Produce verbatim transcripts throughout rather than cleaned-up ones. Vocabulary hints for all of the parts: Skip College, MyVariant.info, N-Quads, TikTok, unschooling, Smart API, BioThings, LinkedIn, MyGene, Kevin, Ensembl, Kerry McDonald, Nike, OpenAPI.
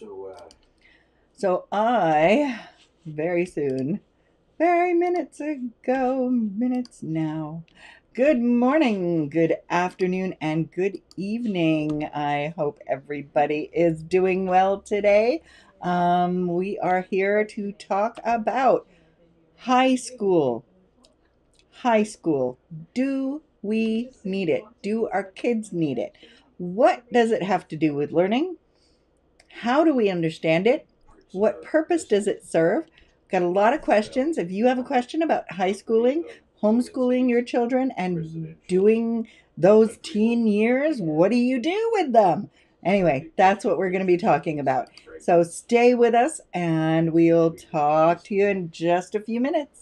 So, uh, so I very soon, very minutes ago, minutes now. Good morning, good afternoon, and good evening. I hope everybody is doing well today. Um, we are here to talk about high school. High school. Do we need it? Do our kids need it? What does it have to do with learning? How do we understand it? What purpose does it serve? Got a lot of questions. If you have a question about high schooling, homeschooling your children and doing those teen years, what do you do with them? Anyway, that's what we're going to be talking about. So stay with us and we'll talk to you in just a few minutes.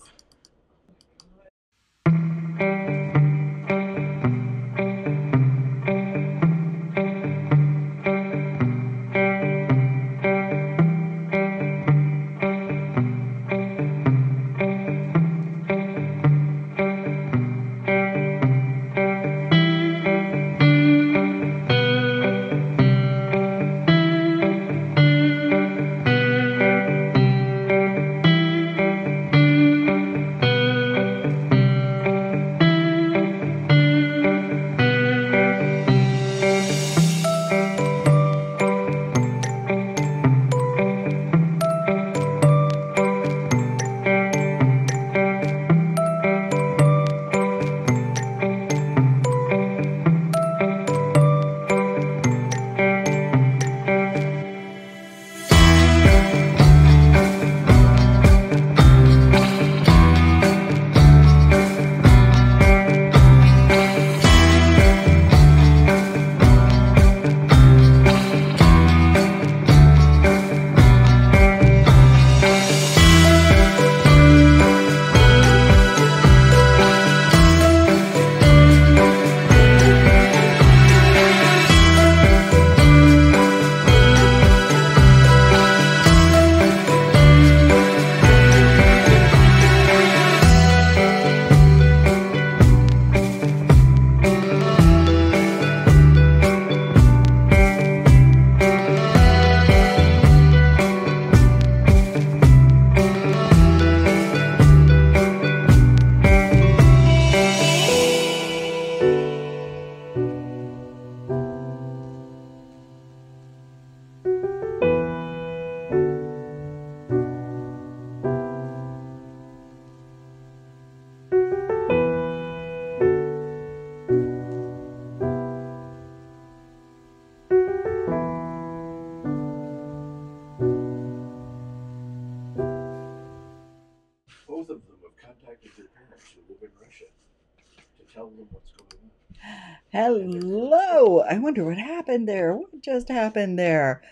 Hello! I wonder what happened there. What just happened there?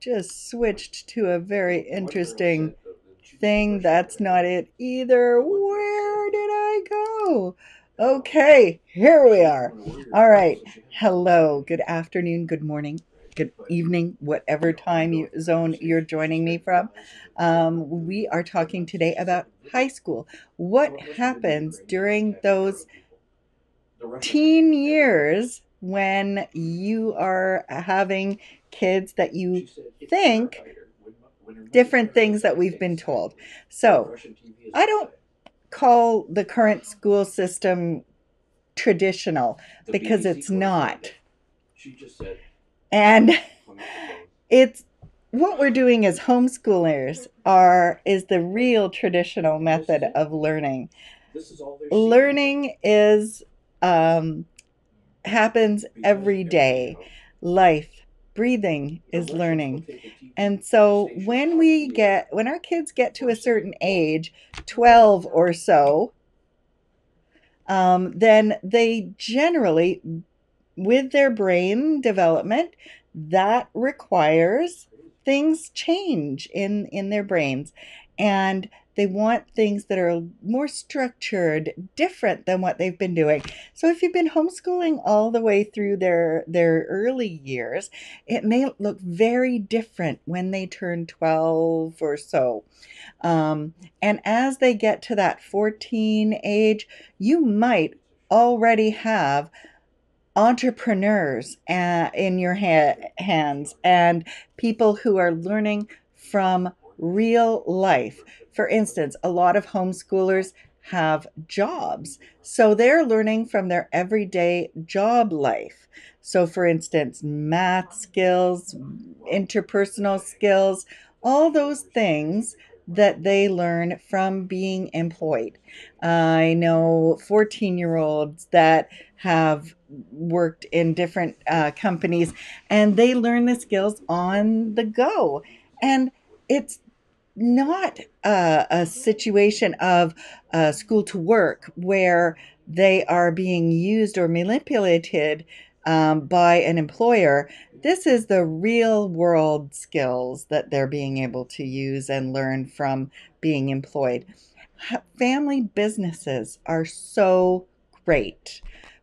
Just switched to a very interesting thing. That's not it either. Where did I go? Okay, here we are. All right. Hello. Good afternoon. Good morning. Good evening. Whatever time you, zone you're joining me from. Um, we are talking today about high school. What happens during those teen years when you are having kids that you think different things that we've been told. So I don't call the current school system traditional because it's not. And it's what we're doing as homeschoolers are is the real traditional method of learning. Learning is Um, happens every day. Life, breathing is learning. And so when we get, when our kids get to a certain age, twelve or so, um, then they generally, with their brain development, that requires things change in, in their brains. And they want things that are more structured, different than what they've been doing. So if you've been homeschooling all the way through their, their early years, it may look very different when they turn twelve or so. Um, and as they get to that fourteen age, you might already have entrepreneurs uh, in your ha- hands and people who are learning from real life. For instance, a lot of homeschoolers have jobs, so they're learning from their everyday job life. So for instance, math skills, interpersonal skills, all those things that they learn from being employed. I know fourteen-year-olds that have worked in different uh, companies, and they learn the skills on the go. And it's not uh, a situation of uh, school to work where they are being used or manipulated um, by an employer. This is the real world skills that they're being able to use and learn from being employed. Family businesses are so great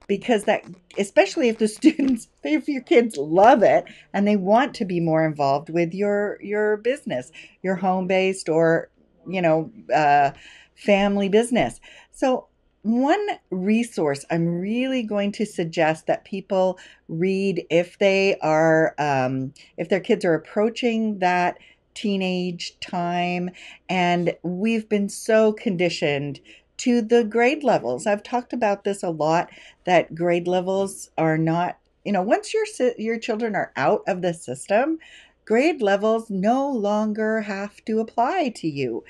because that, especially if the students, if your kids love it and they want to be more involved with your, your business, your home-based or, you know, uh, family business. So one resource I'm really going to suggest that people read if they are, um, if their kids are approaching that teenage time, and we've been so conditioned to the grade levels. I've talked about this a lot, that grade levels are not, you know, once your your children are out of the system, grade levels no longer have to apply to you.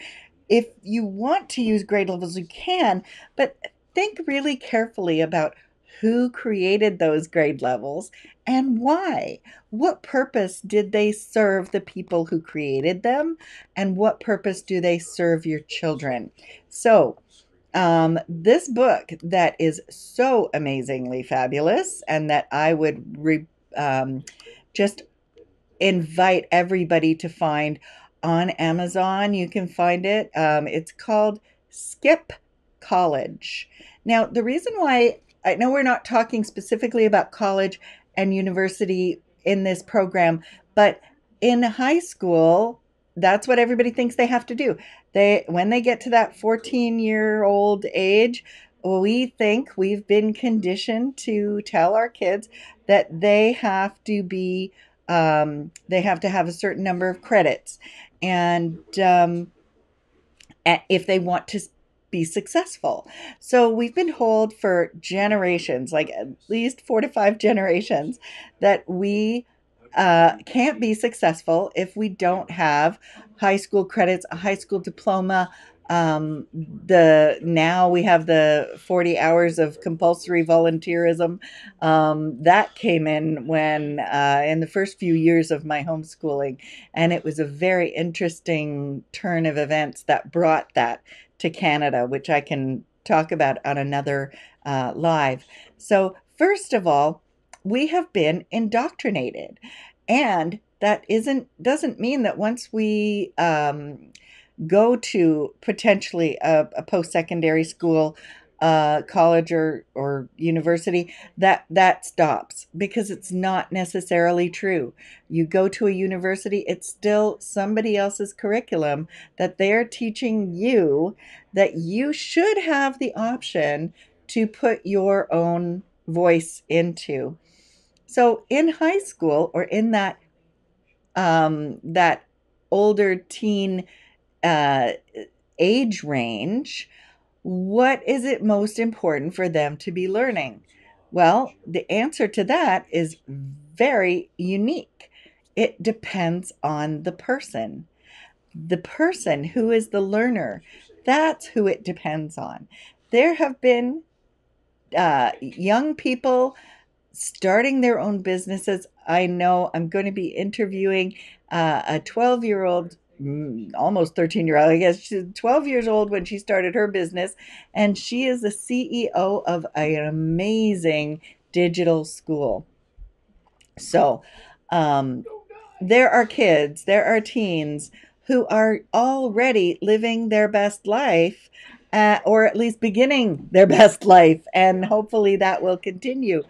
If you want to use grade levels, you can, but think really carefully about who created those grade levels and why. What purpose did they serve the people who created them, and what purpose do they serve your children? So um, this book that is so amazingly fabulous and that I would re- um, just invite everybody to find on Amazon. You can find it. Um, it's called Skip College. Now, the reason why, I know we're not talking specifically about college and university in this program, but in high school, that's what everybody thinks they have to do. They, when they get to that fourteen-year-old age, we think we've been conditioned to tell our kids that they have to be, um, they have to have a certain number of credits. And um, if they want to be successful. So we've been told for generations, like at least four to five generations, that we uh, can't be successful if we don't have high school credits, a high school diploma. Um, the now we have the forty hours of compulsory volunteerism. Um, that came in when uh, in the first few years of my homeschooling, and it was a very interesting turn of events that brought that to Canada, which I can talk about on another uh, live. So first of all, we have been indoctrinated, and that isn't doesn't mean that once we um, go to potentially a, a post-secondary school, uh, college or, or university, that that stops, because it's not necessarily true. You go to a university, it's still somebody else's curriculum that they're teaching you, that you should have the option to put your own voice into. So in high school, or in that um, that older teen uh, age range, what is it most important for them to be learning? Well, the answer to that is very unique. It depends on the person. The person who is the learner, that's who it depends on. There have been uh, young people starting their own businesses. I know I'm going to be interviewing uh, a twelve-year-old almost thirteen year old, I guess she's twelve years old when she started her business, and she is the C E O of an amazing digital school. So um, there are kids, there are teens who are already living their best life, uh, or at least beginning their best life, and hopefully that will continue.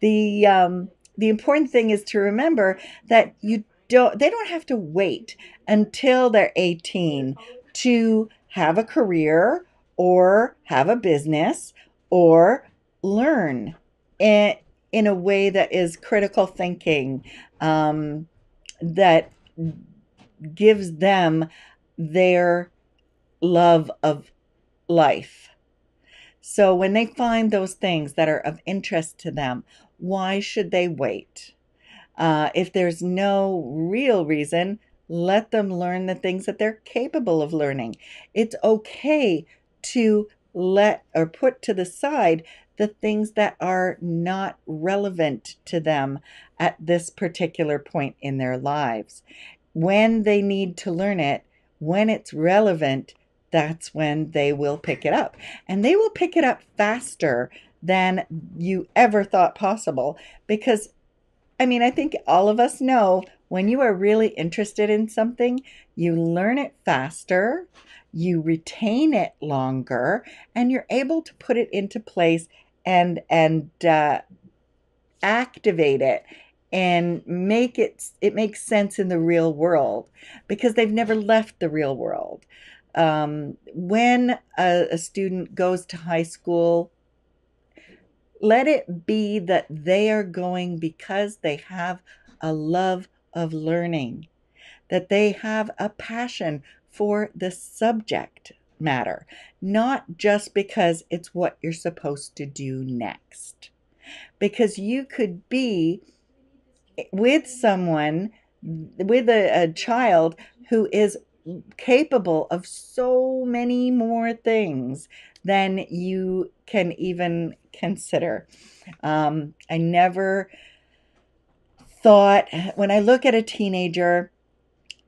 The um, the important thing is to remember that you Don't, they don't have to wait until they're eighteen to have a career or have a business or learn in, in a way that is critical thinking, um, that gives them their love of life. So when they find those things that are of interest to them, why should they wait? Uh, if there's no real reason, let them learn the things that they're capable of learning. It's okay to let or put to the side the things that are not relevant to them at this particular point in their lives. When they need to learn it, when it's relevant, that's when they will pick it up. And they will pick it up faster than you ever thought possible, because I mean, I think all of us know when you are really interested in something, you learn it faster, you retain it longer, and you're able to put it into place and and uh, activate it and make it, it makes sense in the real world, because they've never left the real world. Um, when a, a student goes to high school, let it be that they are going because they have a love of learning, that they have a passion for the subject matter, not just because it's what you're supposed to do next. Because you could be with someone, with a, a child who is capable of so many more things than you can even consider. Um, I never thought, when I look at a teenager,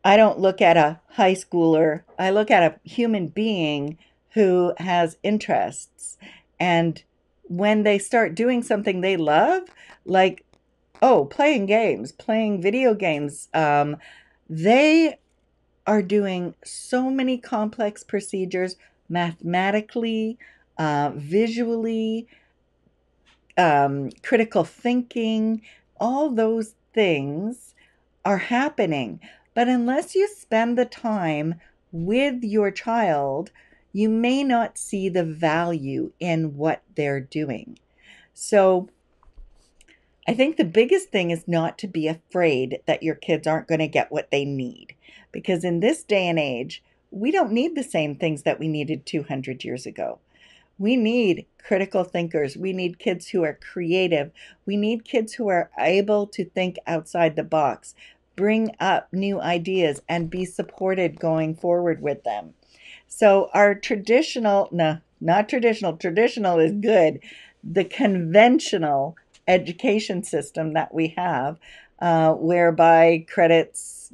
I don't look at a high schooler. I look at a human being who has interests. And when they start doing something they love, like, oh, playing games, playing video games, um, they are doing so many complex procedures mathematically, uh, visually, um, critical thinking. All those things are happening. But unless you spend the time with your child, you may not see the value in what they're doing. So I think the biggest thing is not to be afraid that your kids aren't going to get what they need. Because in this day and age, we don't need the same things that we needed two hundred years ago. We need critical thinkers. We need kids who are creative. We need kids who are able to think outside the box, bring up new ideas, and be supported going forward with them. So our traditional, no, not traditional, traditional is good. The conventional education system that we have, uh, whereby credits,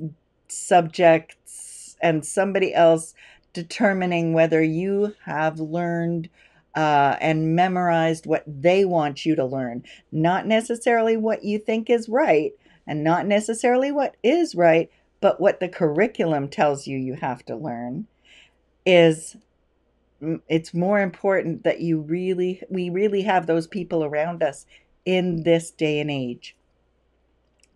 subjects, and somebody else determining whether you have learned uh, and memorized what they want you to learn, not necessarily what you think is right, and not necessarily what is right, but what the curriculum tells you you have to learn, is it's more important that you really, we really have those people around us in this day and age.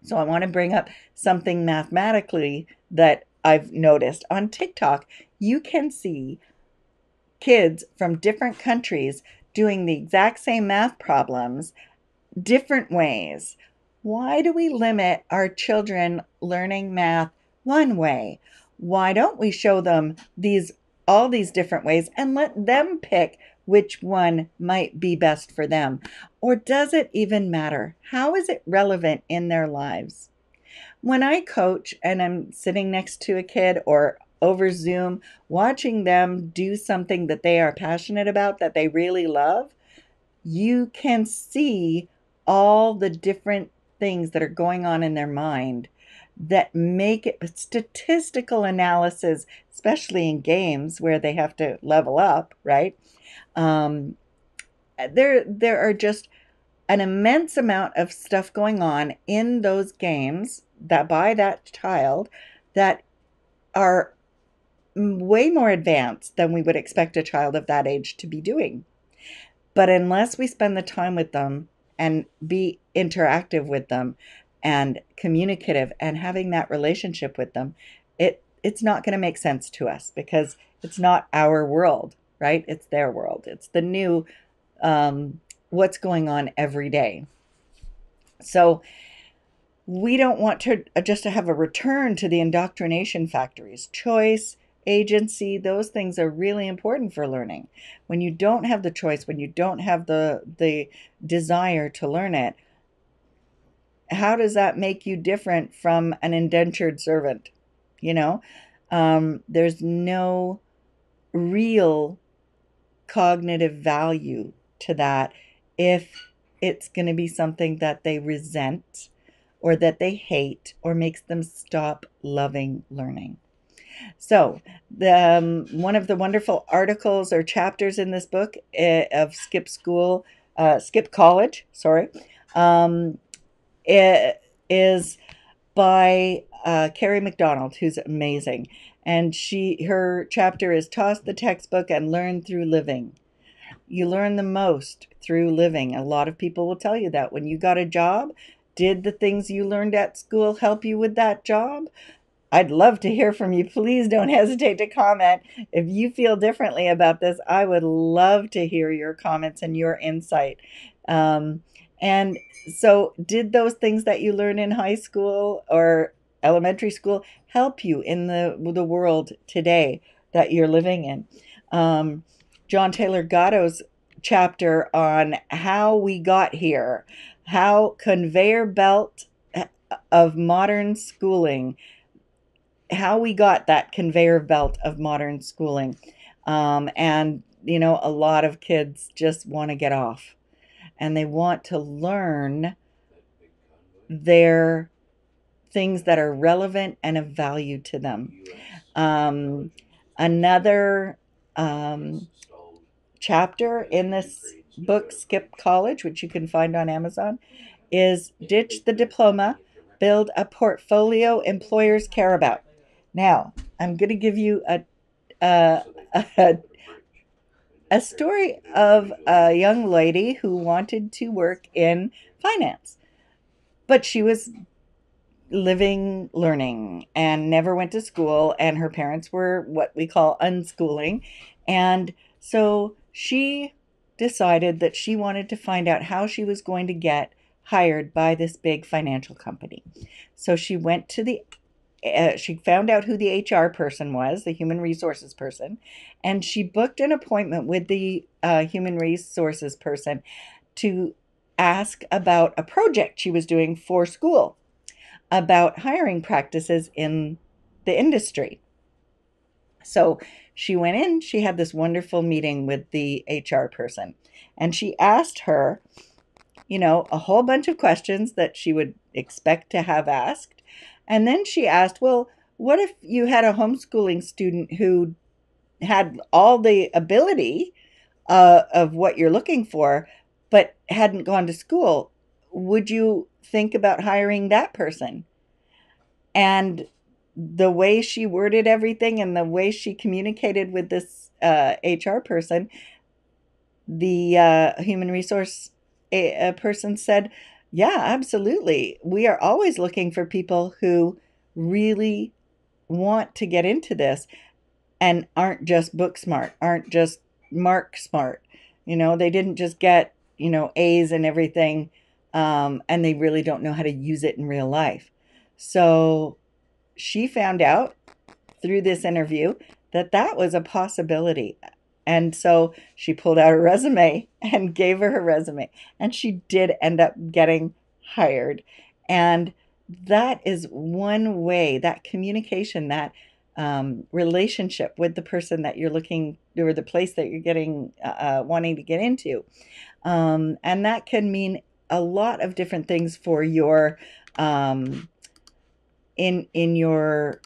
So I want to bring up something mathematically that I've noticed on TikTok. You can see kids from different countries doing the exact same math problems different ways. Why do we limit our children learning math one way? Why don't we show them these all these different ways and let them pick which one might be best for them? Or does it even matter? How is it relevant in their lives? When I coach and I'm sitting next to a kid or over Zoom, watching them do something that they are passionate about, that they really love, you can see all the different things that are going on in their mind that make it statistical analysis, especially in games where they have to level up, right? Um, there, there are just an immense amount of stuff going on in those games that by that child that are way more advanced than we would expect a child of that age to be doing. But unless we spend the time with them and be interactive with them and communicative and having that relationship with them, it it's not going to make sense to us, because it's not our world, right? It's their world. It's the new, um, what's going on every day. So we don't want to just to have a return to the indoctrination factories. Choice, agency, those things are really important for learning. When you don't have the choice, when you don't have the the desire to learn it, how does that make you different from an indentured servant? You know, um, there's no real cognitive value to that if it's going to be something that they resent or that they hate or makes them stop loving learning. So the um, one of the wonderful articles or chapters in this book uh, of Skip School, uh, Skip College, sorry, um, it is by uh, Kerry McDonald, who's amazing, and she her chapter is "Toss the Textbook and Learn Through Living." You learn the most through living. A lot of people will tell you that when you got a job, did the things you learned at school help you with that job? I'd love to hear from you. Please don't hesitate to comment. If you feel differently about this, I would love to hear your comments and your insight. Um, and so did those things that you learned in high school or elementary school help you in the, the world today that you're living in? Um, John Taylor Gatto's chapter on how we got here, how conveyor belt of modern schooling how we got that conveyor belt of modern schooling. Um, and, you know, a lot of kids just want to get off and they want to learn their things that are relevant and of value to them. Um, another um, chapter in this book, Skip College, which you can find on Amazon, is Ditch the Diploma, Build a Portfolio Employers Care About. Now, I'm going to give you a, a, a, a story of a young lady who wanted to work in finance, but she was living, learning, and never went to school, and her parents were what we call unschooling. And so she decided that she wanted to find out how she was going to get hired by this big financial company. So she went to the Uh, she found out who the H R person was, the human resources person, and she booked an appointment with the uh, human resources person to ask about a project she was doing for school about hiring practices in the industry. So she went in, she had this wonderful meeting with the H R person, and she asked her, you know, a whole bunch of questions that she would expect to have asked. And then she asked, well, what if you had a homeschooling student who had all the ability uh, of what you're looking for, but hadn't gone to school? Would you think about hiring that person? And the way she worded everything and the way she communicated with this uh, H R person, the uh, human resource a a person said, yeah, absolutely. We are always looking for people who really want to get into this and aren't just book smart, aren't just mark smart. You know, they didn't just get, you know, A's and everything, um, and they really don't know how to use it in real life. So she found out through this interview that that was a possibility. And so she pulled out her resume and gave her her resume, and she did end up getting hired. And that is one way, that communication, that um, relationship with the person that you're looking, or the place that you're getting, uh, wanting to get into. Um, and that can mean a lot of different things for your, um, in, in your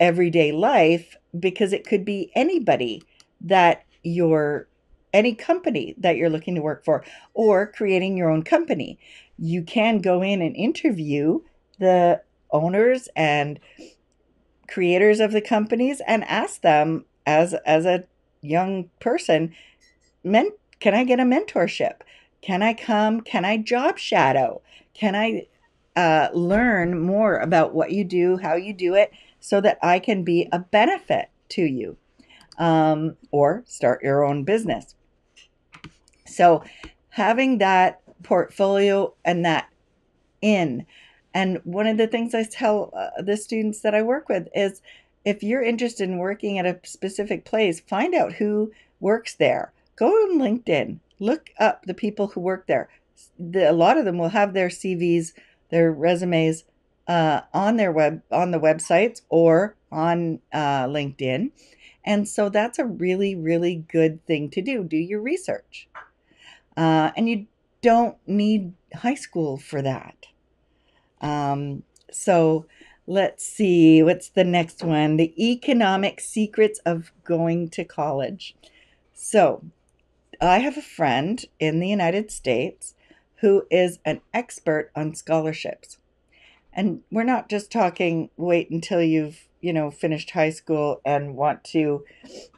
everyday life, because it could be anybody that you're, any company that you're looking to work for, or creating your own company. You can go in and interview the owners and creators of the companies and ask them, as, as a young person, men, can I get a mentorship? Can I come? Can I job shadow? Can I uh, learn more about what you do, how you do it, so that I can be a benefit to you? Um, or start your own business. So having that portfolio and that in. And one of the things I tell uh, the students that I work with is, if you're interested in working at a specific place, find out who works there. Go on LinkedIn, look up the people who work there. The, a lot of them will have their C Vs, their resumes uh, on their web, on the websites or on uh, LinkedIn. And so that's a really, really good thing to do. Do your research. Uh, and you don't need high school for that. Um, so let's see, what's the next one? The economic secrets of going to college. So I have a friend in the United States who is an expert on scholarships. And we're not just talking, wait until you've, you know, finished high school and want to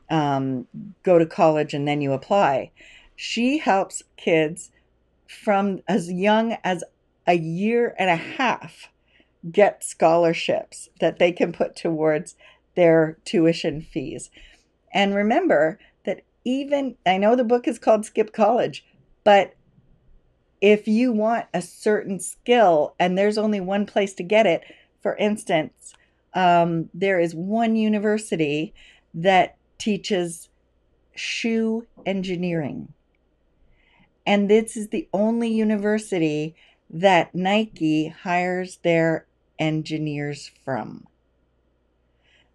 um, go to college and then you apply. She helps kids from as young as a year and a half get scholarships that they can put towards their tuition fees. And remember that even, I know the book is called Skip College, but if you want a certain skill and there's only one place to get it, for instance, um, there is one university that teaches shoe engineering. And this is the only university that Nike hires their engineers from.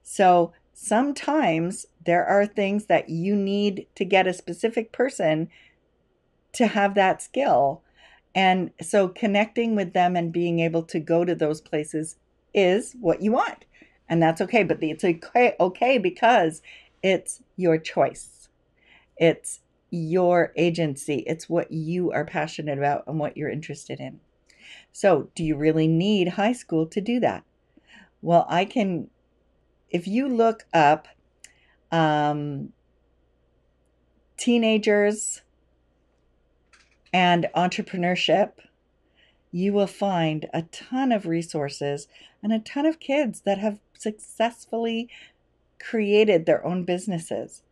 So sometimes there are things that you need to get a specific person to have that skill. And so connecting with them and being able to go to those places is what you want. And that's okay, but it's okay, okay because it's your choice. It's your agency. It's what you are passionate about and what you're interested in. So do you really need high school to do that? Well, I can, if you look up um, teenagers and entrepreneurship, you will find a ton of resources and a ton of kids that have successfully created their own businesses.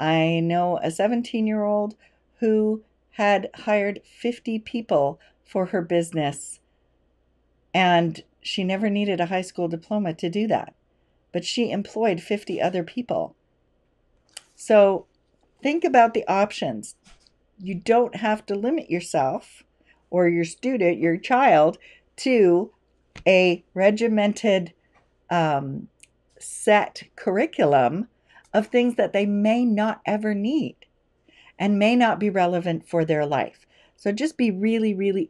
I know a seventeen-year-old who had hired fifty people for her business, and she never needed a high school diploma to do that, but she employed fifty other people. So think about the options. You don't have to limit yourself or your student, your child, to a regimented um, set curriculum of things that they may not ever need and may not be relevant for their life. So just be really, really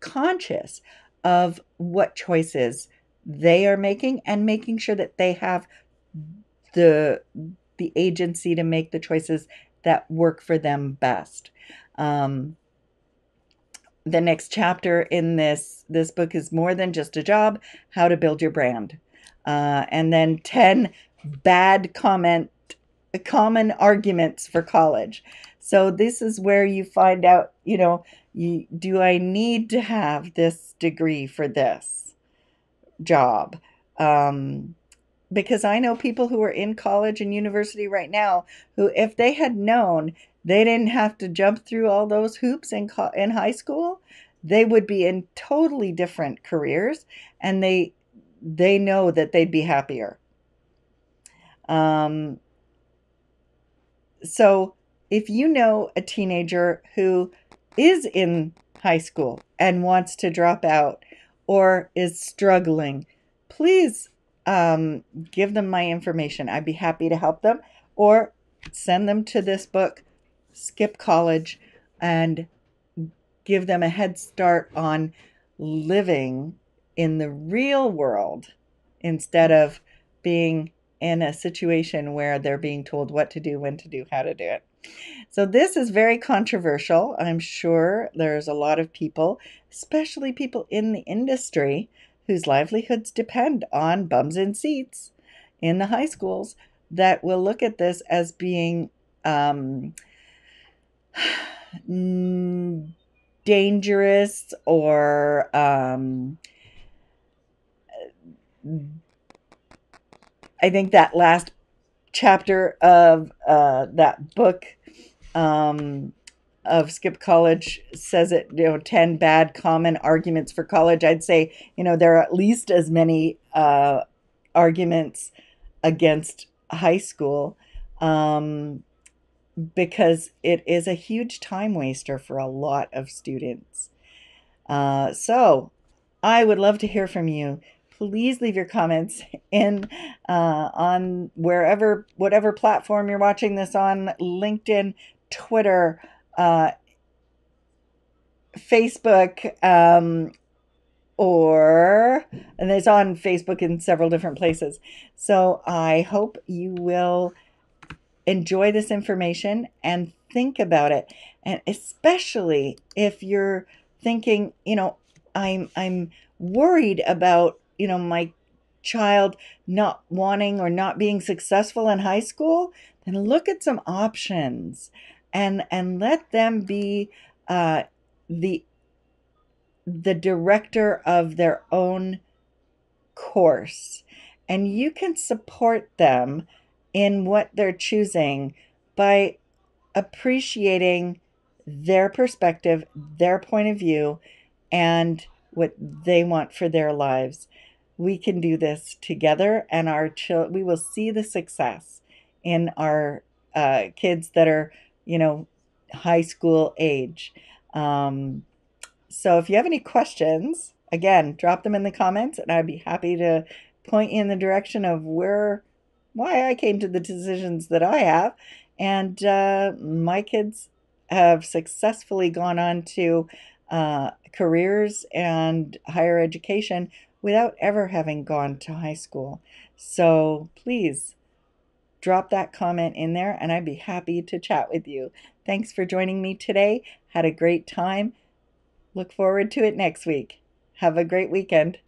conscious of what choices they are making and making sure that they have the, the agency to make the choices that work for them best. Um, the next chapter in this, this book is More Than Just a Job, How to Build Your Brand. Uh, and then ten bad comment, common arguments for college. So this is where you find out, you know, you, do I need to have this degree for this job? Um, because I know people who are in college and university right now who, if they had known they didn't have to jump through all those hoops in, in high school, they would be in totally different careers, and they, they know that they'd be happier. Um, so if you know a teenager who is in high school and wants to drop out or is struggling, please um, give them my information. I'd be happy to help them, or send them to this book, Skip College, and give them a head start on living in the real world instead of being in a situation where they're being told what to do, when to do, how to do it. So this is very controversial. I'm sure there's a lot of people, especially people in the industry, whose livelihoods depend on bums in seats in the high schools, that will look at this as being um, dangerous or um, I think that last chapter of uh, that book um, of Skip College says it, you know, ten bad common arguments for college. I'd say, you know, there are at least as many uh, arguments against high school, um, because it is a huge time waster for a lot of students. Uh, so I would love to hear from you. Please leave your comments in uh, on wherever, whatever platform you're watching this on, LinkedIn, Twitter, uh, Facebook, um, or, and it's on Facebook in several different places. So I hope you will enjoy this information and think about it. And especially if you're thinking, you know, I'm, I'm worried about, you know, my child not wanting or not being successful in high school, then look at some options and, and let them be uh, the, the director of their own course. And you can support them in what they're choosing by appreciating their perspective, their point of view, and what they want for their lives. We can do this together, and our chil- we will see the success in our uh, kids that are, you know, high school age. Um, so if you have any questions, again, drop them in the comments, and I'd be happy to point you in the direction of where, why I came to the decisions that I have. And uh, my kids have successfully gone on to Uh, careers and higher education without ever having gone to high school. So please drop that comment in there, and I'd be happy to chat with you. Thanks for joining me today. Had a great time. Look forward to it next week. Have a great weekend.